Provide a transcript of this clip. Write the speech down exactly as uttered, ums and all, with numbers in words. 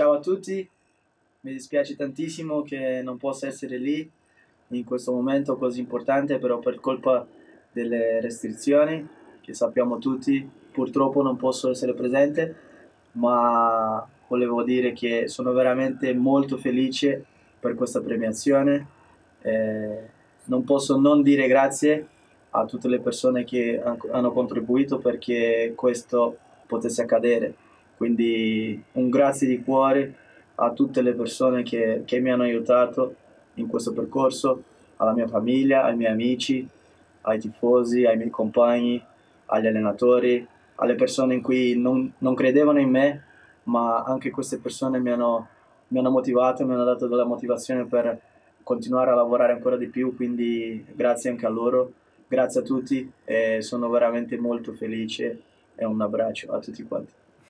Ciao a tutti, mi dispiace tantissimo che non possa essere lì in questo momento così importante, però per colpa delle restrizioni che sappiamo tutti purtroppo non posso essere presente, ma volevo dire che sono veramente molto felice per questa premiazione. Eh, non posso non dire grazie a tutte le persone che han- hanno contribuito perché questo potesse accadere. Quindi un grazie di cuore a tutte le persone che, che mi hanno aiutato in questo percorso, alla mia famiglia, ai miei amici, ai tifosi, ai miei compagni, agli allenatori, alle persone in cui non, non credevano in me, ma anche queste persone mi hanno, mi hanno motivato, mi hanno dato della motivazione per continuare a lavorare ancora di più, quindi grazie anche a loro, grazie a tutti e sono veramente molto felice e un abbraccio a tutti quanti.